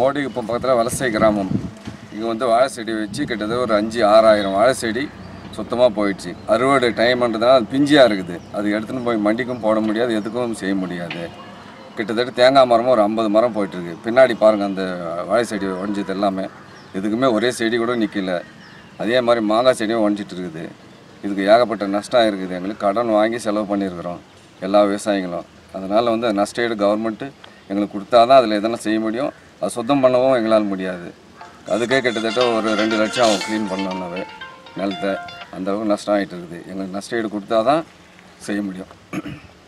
மோடி இப்போ பக்கத்தில் வலசை கிராமம் இங்கே வந்து வாழை செடி வச்சு கிட்டத்தட்ட ஒரு 5-6,000 வாழை செடி சுத்தமாக போயிடுச்சு. அறுவடை டைம்ன்றதுனால அது பிஞ்சியாக இருக்குது. அது எடுத்துன்னு போய் மண்டிக்கும் போட முடியாது, எதுக்கும் செய்ய முடியாது. கிட்டத்தட்ட தேங்காய் மரமும் ஒரு 50 மரம் போயிட்டுருக்கு. பின்னாடி பாருங்கள் அந்த வாழை செடி ஒழிஞ்சது எல்லாமே, எதுக்குமே ஒரே செடி கூட நிற்கல. அதே மாதிரி மாங்காய் செடியும் ஒழிஞ்சிட்டு இருக்குது. இதுக்கு ஏகப்பட்ட நஷ்டம் இருக்குது. எங்களுக்கு கடன் வாங்கி செலவு பண்ணியிருக்கிறோம் எல்லா விவசாயிகளும். அதனால் வந்து நஷ்டஈடு கவர்மெண்ட்டு எங்களுக்கு கொடுத்தா தான் அதில் எதனா செய்ய முடியும். அது சுத்தம் பண்ணவும் எங்களால் முடியாது. அதுக்கே கிட்டத்தட்ட ஒரு 2 லட்சம் அவங்க க்ளீன் பண்ணணுன்னாவே நிலத்தை அந்தளவுக்கு நஷ்டம் ஆகிட்டு இருக்குது. எங்களுக்கு நஷ்டஈடு கொடுத்தா தான் செய்ய முடியும்.